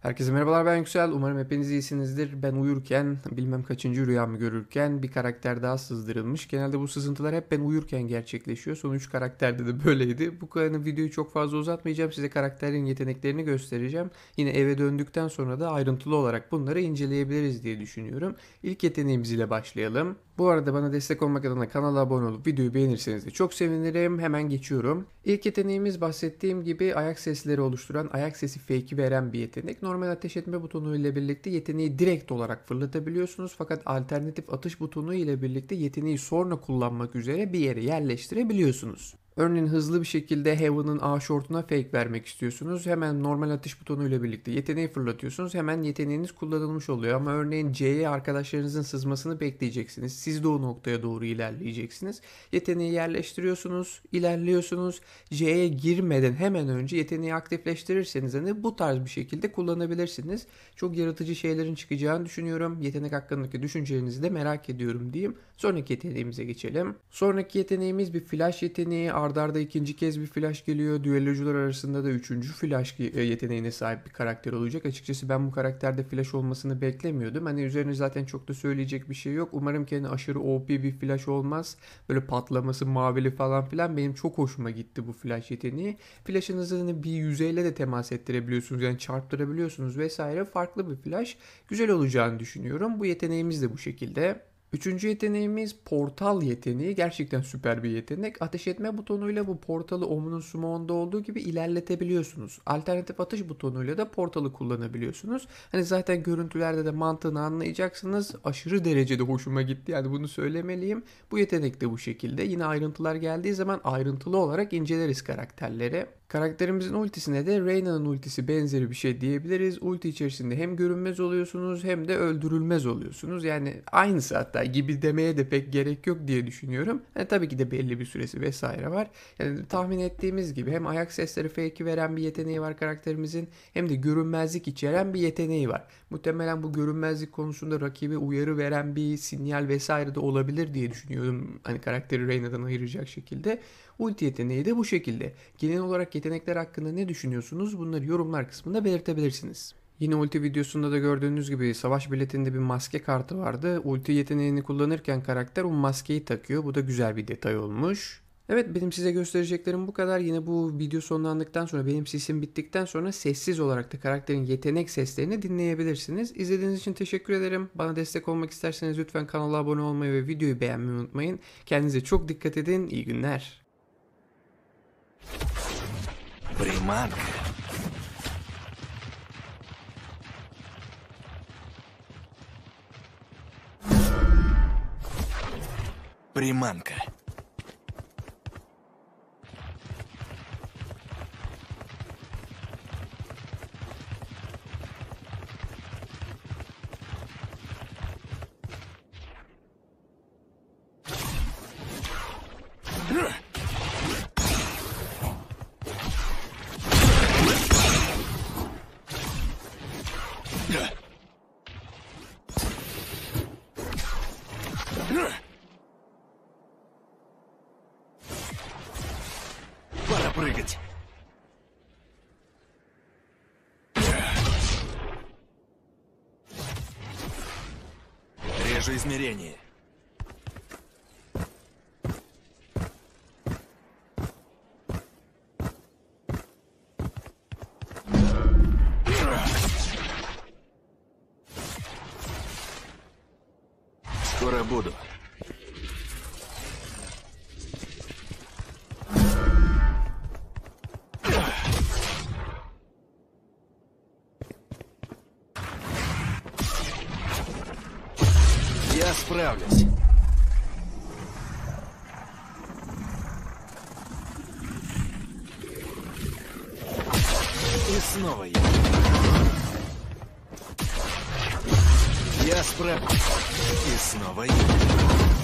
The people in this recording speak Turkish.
Herkese merhabalar, ben Yüksel. Umarım hepiniz iyisinizdir. Ben uyurken, bilmem kaçıncı rüyamı görürken bir karakter daha sızdırılmış. Genelde bu sızıntılar hep ben uyurken gerçekleşiyor. Son 3 karakterde de böyleydi. Bu kadar videoyu çok fazla uzatmayacağım. Size karakterlerin yeteneklerini göstereceğim. Yine eve döndükten sonra da ayrıntılı olarak bunları inceleyebiliriz diye düşünüyorum. İlk yeteneğimiz ile başlayalım. Bu arada bana destek olmak adına kanala abone olup videoyu beğenirseniz de çok sevinirim. Hemen geçiyorum. İlk yeteneğimiz bahsettiğim gibi ayak sesleri oluşturan, ayak sesi fake'i veren bir yetenek. Normal ateş etme butonu ile birlikte yeteneği direkt olarak fırlatabiliyorsunuz. Fakat alternatif atış butonu ile birlikte yeteneği sonra kullanmak üzere bir yere yerleştirebiliyorsunuz. Örneğin hızlı bir şekilde Heaven'ın A short'una fake vermek istiyorsunuz. Hemen normal atış butonu ile birlikte yeteneği fırlatıyorsunuz. Hemen yeteneğiniz kullanılmış oluyor. Ama örneğin C'ye arkadaşlarınızın sızmasını bekleyeceksiniz. Siz de o noktaya doğru ilerleyeceksiniz. Yeteneği yerleştiriyorsunuz, ilerliyorsunuz. C'ye girmeden hemen önce yeteneği aktifleştirirseniz hani bu tarz bir şekilde kullanabilirsiniz. Çok yaratıcı şeylerin çıkacağını düşünüyorum. Yetenek hakkındaki düşüncelerinizi de merak ediyorum diyeyim. Sonraki yeteneğimize geçelim. Sonraki yeteneğimiz bir flash yeteneği. Ardarda ikinci kez bir flash geliyor. Düellocular arasında da üçüncü flash yeteneğine sahip bir karakter olacak. Açıkçası ben bu karakterde flash olmasını beklemiyordum. Hani üzerine zaten çok da söyleyecek bir şey yok. Umarım kendi aşırı OP bir flash olmaz. Böyle patlaması mavili falan filan. Benim çok hoşuma gitti bu flash yeteneği. Flash'ınızı bir yüzeyle de temas ettirebiliyorsunuz. Yani çarptırabiliyorsunuz vesaire. Farklı bir flash. Güzel olacağını düşünüyorum. Bu yeteneğimiz de bu şekilde. Üçüncü yeteneğimiz portal yeteneği. Gerçekten süper bir yetenek. Ateş etme butonuyla bu portalı Omun'un summon'da olduğu gibi ilerletebiliyorsunuz. Alternatif atış butonuyla da portalı kullanabiliyorsunuz. Hani zaten görüntülerde de mantığını anlayacaksınız. Aşırı derecede hoşuma gitti. Yani bunu söylemeliyim. Bu yetenek de bu şekilde. Yine ayrıntılar geldiği zaman ayrıntılı olarak inceleriz karakterleri. Karakterimizin ultisine de Reyna'nın ultisi benzeri bir şey diyebiliriz. Ulti içerisinde hem görünmez oluyorsunuz hem de öldürülmez oluyorsunuz. Yani aynısı hatta gibi demeye de pek gerek yok diye düşünüyorum. Yani tabii ki de belli bir süresi vesaire var. Yani tahmin ettiğimiz gibi hem ayak sesleri fake'i veren bir yeteneği var karakterimizin, hem de görünmezlik içeren bir yeteneği var. Muhtemelen bu görünmezlik konusunda rakibe uyarı veren bir sinyal vesaire de olabilir diye düşünüyorum. Hani karakteri Reyna'dan ayıracak şekilde. Ulti yeteneği de bu şekilde. Genel olarak yetenekler hakkında ne düşünüyorsunuz? Bunları yorumlar kısmında belirtebilirsiniz. Yine ulti videosunda da gördüğünüz gibi savaş biletinde bir maske kartı vardı. Ulti yeteneğini kullanırken karakter o maskeyi takıyor. Bu da güzel bir detay olmuş. Evet, benim size göstereceklerim bu kadar. Yine bu video sonlandıktan sonra, benim sesim bittikten sonra sessiz olarak da karakterin yetenek seslerini dinleyebilirsiniz. İzlediğiniz için teşekkür ederim. Bana destek olmak isterseniz lütfen kanala abone olmayı ve videoyu beğenmeyi unutmayın. Kendinize çok dikkat edin. İyi günler. Primarca. Приманка. Пора прыгать. Режу измерение. Скоро буду. Я справлюсь. И снова я. Я справлюсь. И снова я.